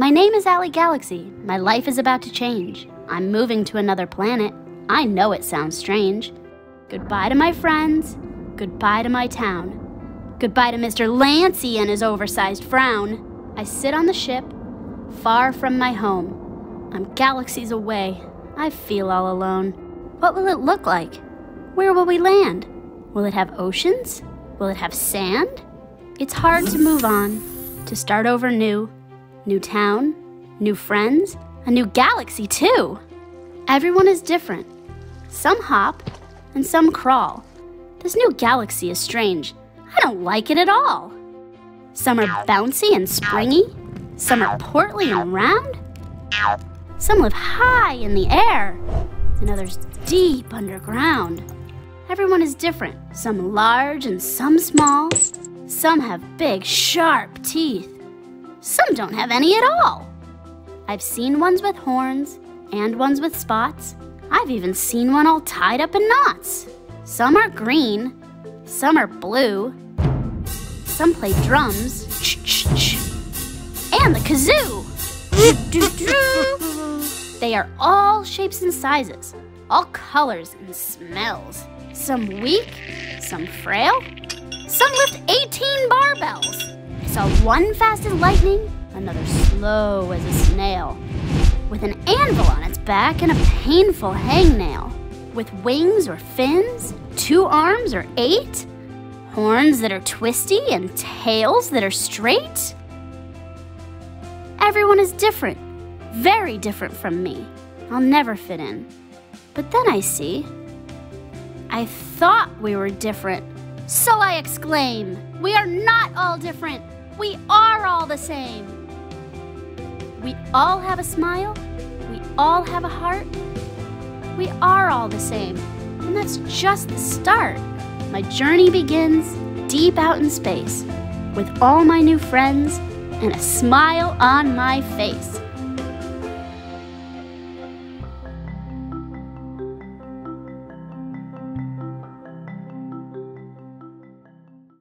My name is Ally Galaxy. My life is about to change. I'm moving to another planet. I know it sounds strange. Goodbye to my friends. Goodbye to my town. Goodbye to Mr. Lancy and his oversized frown. I sit on the ship, far from my home. I'm galaxies away. I feel all alone. What will it look like? Where will we land? Will it have oceans? Will it have sand? It's hard to move on, to start over new. New town, new friends, a new galaxy too. Everyone is different. Some hop and some crawl. This new galaxy is strange. I don't like it at all. Some are bouncy and springy. Some are portly and round. Some live high in the air, and others deep underground. Everyone is different. Some large and some small. Some have big, sharp teeth. Some don't have any at all. I've seen ones with horns and ones with spots. I've even seen one all tied up in knots. Some are green, some are blue, some play drums, and the kazoo. They are all shapes and sizes, all colors and smells. Some weak, some frail, some lift 18 barbells. I saw one fast as lightning, another slow as a snail, with an anvil on its back and a painful hangnail. With wings or fins, two arms or eight, horns that are twisty and tails that are straight. Everyone is different, very different from me. I'll never fit in. But then I see. I thought we were different, so I exclaim, we are not all different. We are all the same. We all have a smile. We all have a heart. We are all the same, and that's just the start. My journey begins deep out in space with all my new friends and a smile on my face.